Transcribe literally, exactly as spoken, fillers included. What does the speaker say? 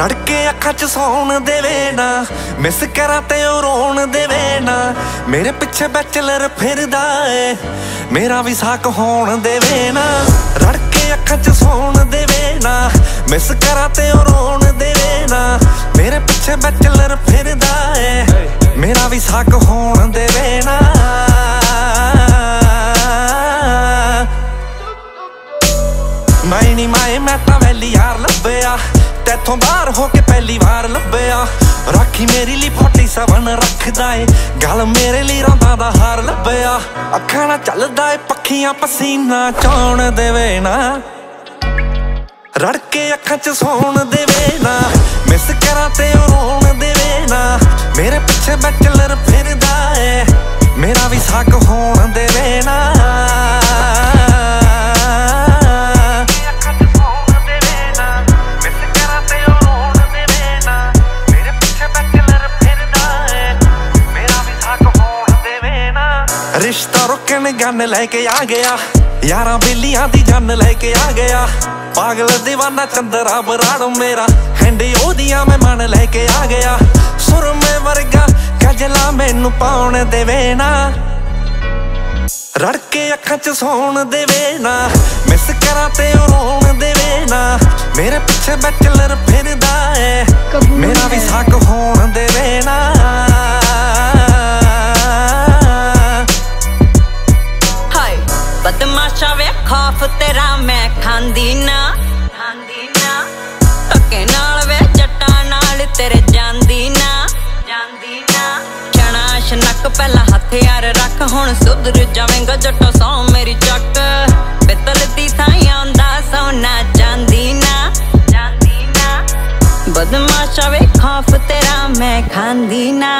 रड़ के अखा च सौन देवे ना, मिस करा ते रोन देवे ना। मेरे पिछे बैचलर फिरदा है, मेरा भी साक होन देवे ना। रड़ के अखा च सौन देवे ना, मिस करा ते रोन देवे ना। मेरे पिछे बैचलर फिरदा है, मेरा भी साक होन देवे ना। मायनी माए मैं तां वैली यार लब्या, तैथों बाहर होके पहली बार लब्या। राखी मेरे लिए फोर्टी सेवन रखदा है, गल मेरे लिए रंदा दा हार लब्या। अखां नाल चलदा है पखियां पसीना, चौन देवे ना। रड़ के अखां च सौन देवे ना, मिस करा ते रोन देवे ना। मेरे पिछे बैचलर फिरदा है, मेरा भी साक होन देवे ना। रिश्ता रुकन गन लेके आ गया, यारा बिल्लियां दी जान लेके आ गया। पागल दीवाना चंदरा बराड़ मेरा, हैंडी ओदियां मैं मन लेके आ गया। सुरमे वर्गा कजला मैनू पाउन देवे ना। रड़ के अखां च सौन देवे ना, मिस करा ते रोन देवे ना। मेरे पिछे बैचलर फिरदा है, मेरा भी साक होन देवे ना। बदमाशा वे खौफ तेरा मैं खांदी ना, खांदी ना। धक्के नाल वे जट्टा नाल तेरे जांदी ना, जांदी ना। चना शनक पहला हथियार रख, हुण सुधर जावेंगा जट्टो सौ मेरी चक। पितल दी थाई आंदा सोना जांदी ना, जांदी ना। बदमाशा वे खौफ तेरा मैं खांदी ना।